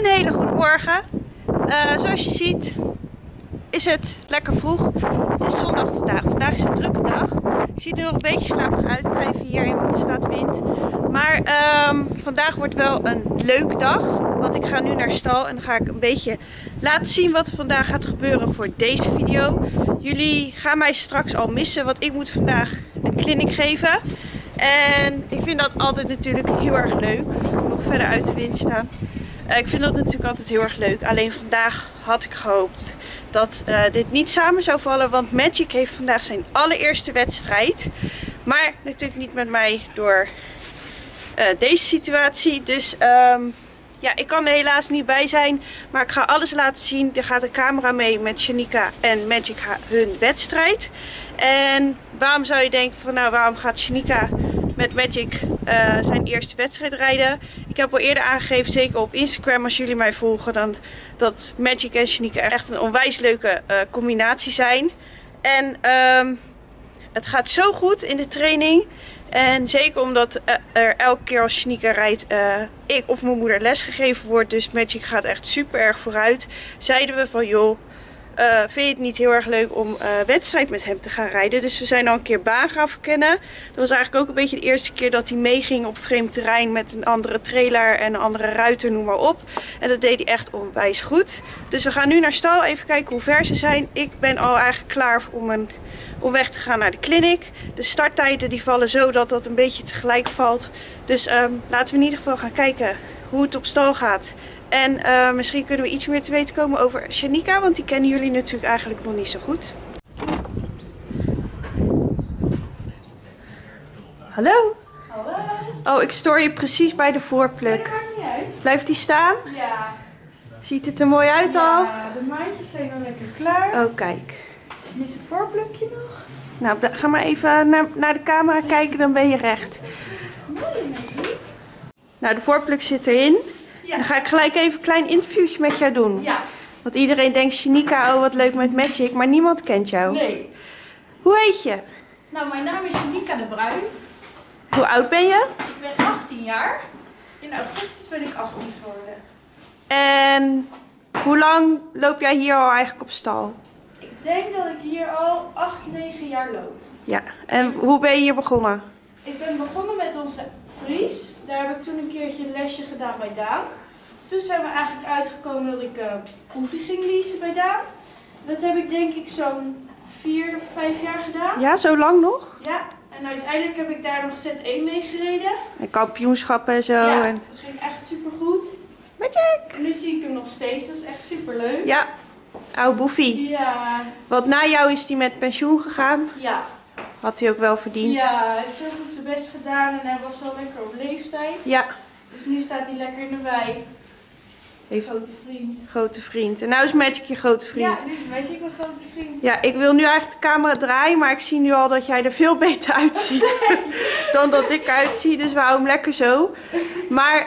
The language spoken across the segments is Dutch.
Een hele goede morgen. Zoals je ziet is het lekker vroeg. Het is zondag vandaag. Vandaag is een drukke dag. Ik zie er nog een beetje slapig uit. Ik ga even hierheen, want er staat wind. Maar vandaag wordt wel een leuke dag. Want ik ga nu naar stal en dan ga ik een beetje laten zien wat er vandaag gaat gebeuren voor deze video. Jullie gaan mij straks al missen, want ik moet vandaag een clinic geven. En ik vind dat altijd natuurlijk heel erg leuk. Nog verder uit de wind staan. Ik vind dat natuurlijk altijd heel erg leuk. Alleen vandaag had ik gehoopt dat dit niet samen zou vallen. Want Magic heeft vandaag zijn allereerste wedstrijd. Maar natuurlijk niet met mij door deze situatie. Dus ja, ik kan er helaas niet bij zijn. Maar ik ga alles laten zien. Er gaat een camera mee met Shanika en Magic hun wedstrijd. En waarom zou je denken van nou, waarom gaat Shanika met Magic zijn eerste wedstrijd rijden? Ik heb al eerder aangegeven, zeker op Instagram als jullie mij volgen, dan dat Magic en Shanika echt een onwijs leuke combinatie zijn. En het gaat zo goed in de training. En zeker omdat er elke keer als Shanika rijdt, ik of mijn moeder lesgegeven wordt. Dus Magic gaat echt super erg vooruit. Zeiden we van joh, vind je het niet heel erg leuk om wedstrijd met hem te gaan rijden? Dus we zijn al een keer baan gaan verkennen. Dat was eigenlijk ook een beetje de eerste keer dat hij meeging op vreemd terrein met een andere trailer en een andere ruiter, noem maar op. En dat deed hij echt onwijs goed. Dus we gaan nu naar stal, even kijken hoe ver ze zijn. Ik ben al eigenlijk klaar om weg te gaan naar de clinic. De starttijden die vallen zo dat dat een beetje tegelijk valt. Dus laten we in ieder geval gaan kijken hoe het op stal gaat. En misschien kunnen we iets meer te weten komen over Shanika, want die kennen jullie natuurlijk eigenlijk nog niet zo goed. Hallo? Hallo. Oh, ik stoor je precies bij de voorpluk. Nee, dat maakt niet uit. Blijft die staan? Ja. Ziet het er mooi uit al? Ja, de maandjes zijn al lekker klaar. Oh, kijk. Mis een voorplukje nog? Nou, ga maar even naar de camera kijken, dan ben je recht. Mooi, Maggie. Nou, de voorpluk zit erin. Ja. Dan ga ik gelijk even een klein interviewtje met jou doen. Ja. Want iedereen denkt, Shanika, oh wat leuk met Magic, maar niemand kent jou. Nee. Hoe heet je? Nou, mijn naam is Shanika de Bruijn. Hoe oud ben je? Ik ben 18 jaar. In augustus ben ik 18 geworden. En hoe lang loop jij hier al eigenlijk op stal? Ik denk dat ik hier al 8, 9 jaar loop. Ja, en hoe ben je hier begonnen? Ik ben begonnen met onze Fries. Daar heb ik toen een keertje een lesje gedaan bij Daan. Toen zijn we eigenlijk uitgekomen dat ik koffie ging leasen bij Daan. Dat heb ik denk ik zo'n 4 of 5 jaar gedaan. Ja, zo lang nog? Ja, en uiteindelijk heb ik daar nog Z1 mee gereden. En kampioenschappen en zo. Ja, dat ging echt supergoed. Magic! Nu zie ik hem nog steeds, dat is echt superleuk. Ja, oude boefie. Ja. Want na jou is hij met pensioen gegaan. Ja. Had hij ook wel verdiend. Ja, hij heeft zo goed zijn best gedaan en hij was al lekker op leeftijd. Ja. Dus nu staat hij lekker in de wei. Heeft grote vriend. Grote vriend. En nou is Magic je grote vriend. Ja, nu is Magic mijn grote vriend. Ja, ik wil nu eigenlijk de camera draaien, maar ik zie nu al dat jij er veel beter uitziet dan dat ik uitzie. Dus we houden hem lekker zo. Maar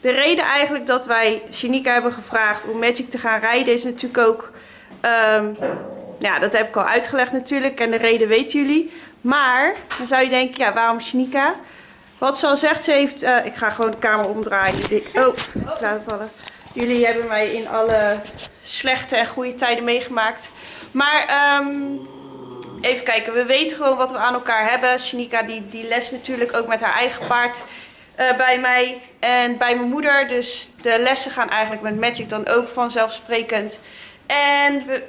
de reden eigenlijk dat wij Shanika hebben gevraagd om Magic te gaan rijden is natuurlijk ook... ja, dat heb ik al uitgelegd natuurlijk en de reden weten jullie. Maar dan zou je denken, ja, waarom Shanika? Wat ze al zegt, ze heeft... ik ga gewoon de camera omdraaien. Oh, ik laat hem vallen. Jullie hebben mij in alle slechte en goede tijden meegemaakt. Maar even kijken, we weten gewoon wat we aan elkaar hebben. Shanika die les natuurlijk ook met haar eigen paard bij mij en bij mijn moeder. Dus de lessen gaan eigenlijk met Magic dan ook vanzelfsprekend. En we...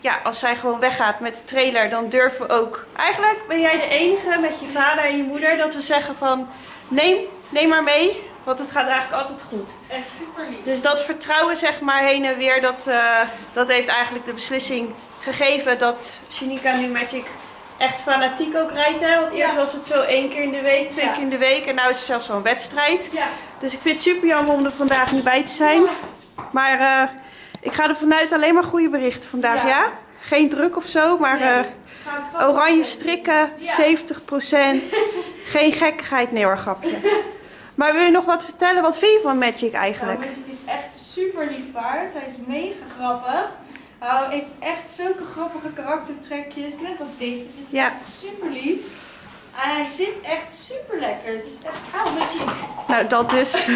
Ja, als zij gewoon weggaat met de trailer, dan durven we ook... Eigenlijk ben jij de enige met je vader en je moeder dat we zeggen van... Neem maar mee, want het gaat eigenlijk altijd goed. Echt super lief. Dus dat vertrouwen zeg maar heen en weer, dat heeft eigenlijk de beslissing gegeven dat Shanika nu Magic echt fanatiek ook rijdt. Hè? Want eerst was het zo 1 keer in de week, 2 keer in de week en nu is het zelfs al een wedstrijd. Ja. Dus ik vind het super jammer om er vandaag niet bij te zijn. Ja. Maar... ik ga er vanuit alleen maar goede berichten vandaag, ja? Geen druk of zo, maar nee, oranje strikken, 70%. Geen gekkigheid, nee hoor, grapje. Maar wil je nog wat vertellen? Wat vind je van Magic eigenlijk? Nou, Magic is echt een super lief paard. Hij is mega grappig. Hij heeft echt zulke grappige karaktertrekjes, net als dit. Het is echt super lief. En hij zit echt super lekker. Het is echt... Magic. Nou, dat dus.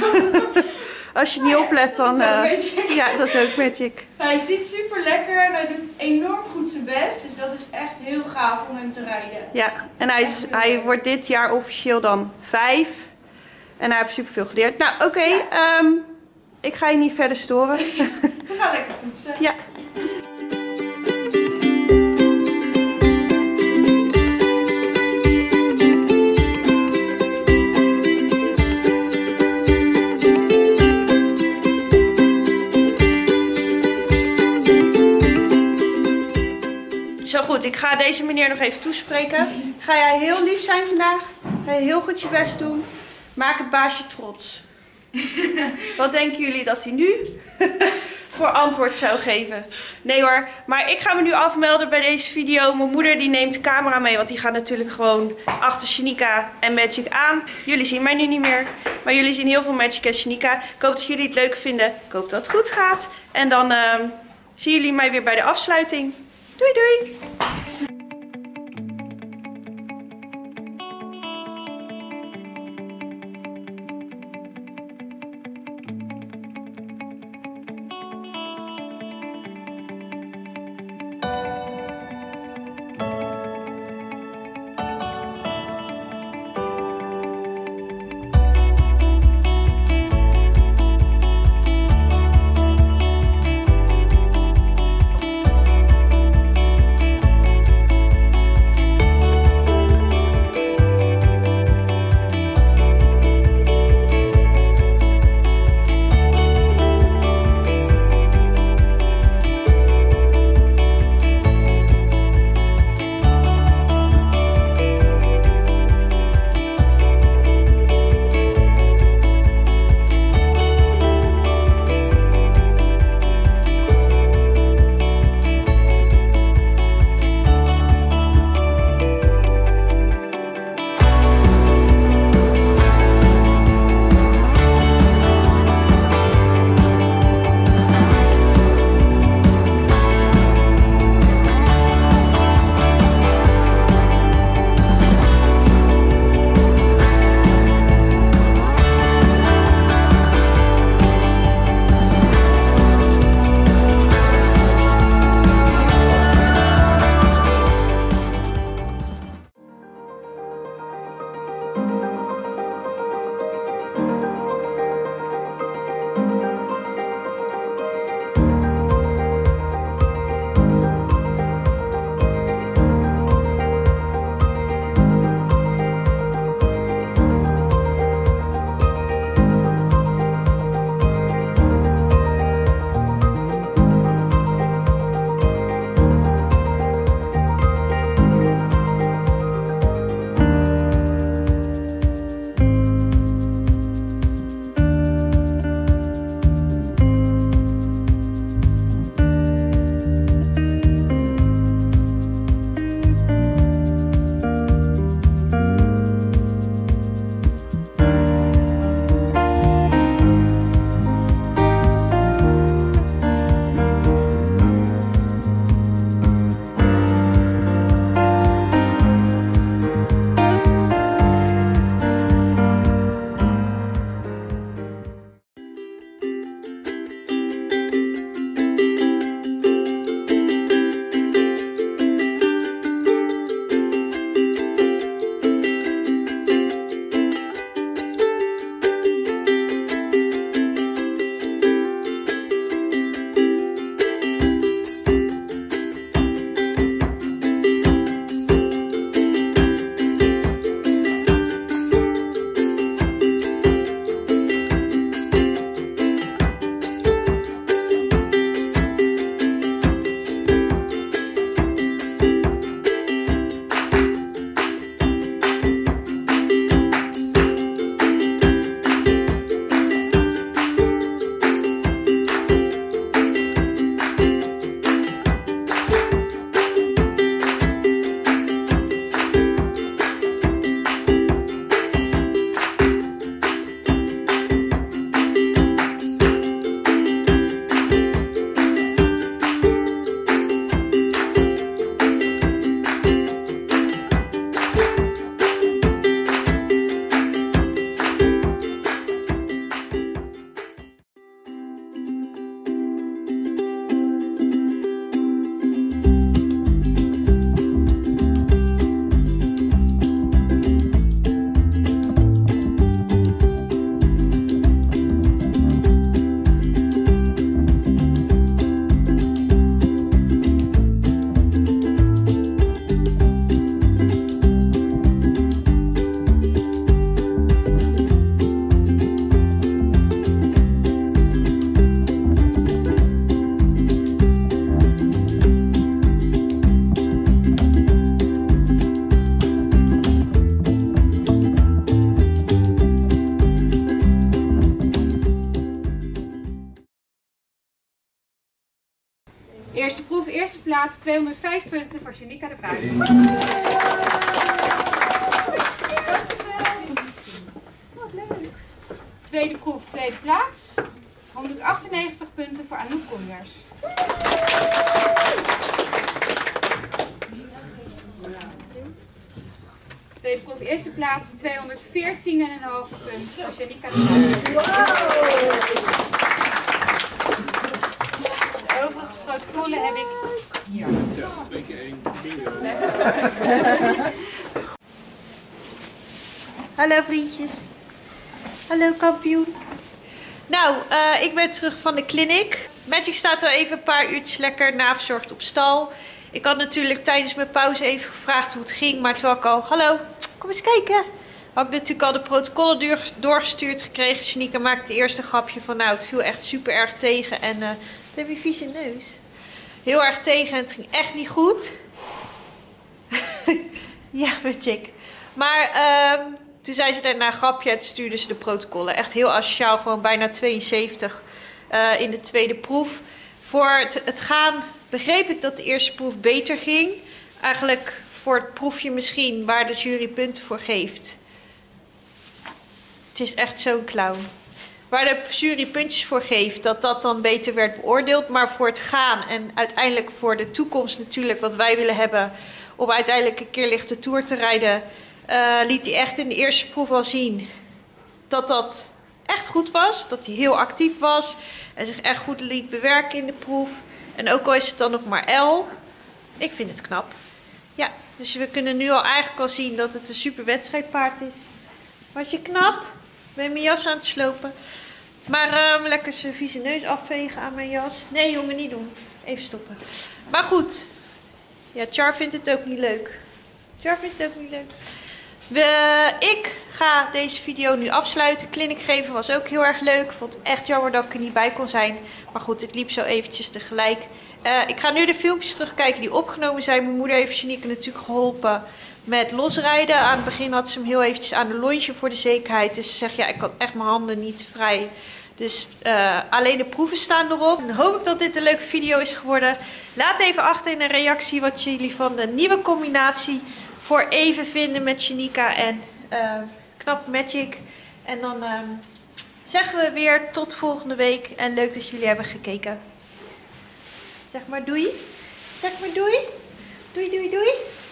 Als je niet oplet, dan... ja, dat is ook magic. Hij ziet super lekker en hij doet enorm goed zijn best. Dus dat is echt heel gaaf om hem te rijden. Ja, en hij wordt dit jaar officieel dan 5. En hij heeft super veel geleerd. Nou, oké. Ja. Ik ga je niet verder storen. We gaan lekker poetsen. Ja. Zo goed, ik ga deze meneer nog even toespreken. Ga jij heel lief zijn vandaag. Ga je heel goed je best doen. Maak het baasje trots. Wat denken jullie dat hij nu voor antwoord zou geven? Nee hoor, maar ik ga me nu afmelden bij deze video. Mijn moeder die neemt de camera mee, want die gaat natuurlijk gewoon achter Shanika en Magic aan. Jullie zien mij nu niet meer, maar jullie zien heel veel Magic en Shanika. Ik hoop dat jullie het leuk vinden. Ik hoop dat het goed gaat. En dan zien jullie mij weer bij de afsluiting. Doei doei! Eerste proef, eerste plaats, 205 punten voor Shanika de Bruijn. Wat leuk. Tweede proef, tweede plaats, 198 punten voor Anouk Gonders. Tweede proef, eerste plaats, 214,5 punten voor Shanika de Bruijn. Protocollen heb ik hier. Ja, 2 keer 1. Hallo vriendjes. Hallo kampioen. Nou, ik ben terug van de kliniek. Magic staat al even een paar uurtjes lekker naverzorgd op stal. Ik had natuurlijk tijdens mijn pauze even gevraagd hoe het ging. Maar terwijl ik al, hallo, kom eens kijken. Had ik natuurlijk al de protocollen doorgestuurd gekregen. Shanika maakte eerst een grapje van, nou, het viel echt super erg tegen. En het heb je vieze neus. Heel erg tegen en het ging echt niet goed. Ja, weet ik. Maar toen zei ze daarna een grapje en stuurden ze de protocollen. Echt heel asociaal, gewoon bijna 72 in de tweede proef. Voor het gaan begreep ik dat de eerste proef beter ging. Eigenlijk voor het proefje misschien waar de jury punten voor geeft. Het is echt zo'n clown. Waar de jury puntjes voor geeft, dat dat dan beter werd beoordeeld. Maar voor het gaan en uiteindelijk voor de toekomst natuurlijk wat wij willen hebben. Om uiteindelijk een keer lichte toer te rijden. Liet hij echt in de eerste proef al zien dat dat echt goed was. Dat hij heel actief was en zich echt goed liet bewerken in de proef. En ook al is het dan nog maar L. Ik vind het knap. Ja, dus we kunnen nu al eigenlijk al zien dat het een super wedstrijdpaard is. Was je knap? Ik ben mijn jas aan het slopen. Maar lekker zijn vieze neus afvegen aan mijn jas. Nee jongen, niet doen. Even stoppen. Maar goed. Ja, Char vindt het ook niet leuk. Ik ga deze video nu afsluiten. Clinic geven was ook heel erg leuk. Vond het echt jammer dat ik er niet bij kon zijn. Maar goed, het liep zo eventjes tegelijk. Ik ga nu de filmpjes terugkijken die opgenomen zijn. Mijn moeder heeft Shanika natuurlijk geholpen met losrijden. Aan het begin had ze hem heel eventjes aan de longe voor de zekerheid. Dus ze zegt, ja, ik had echt mijn handen niet vrij. Dus alleen de proeven staan erop. Dan hoop ik dat dit een leuke video is geworden. Laat even achter in een reactie wat jullie van de nieuwe combinatie voor even vinden met Shanika en Knap Magic. En dan zeggen we weer tot volgende week. En leuk dat jullie hebben gekeken. Zeg maar doei. Doei, doei, doei.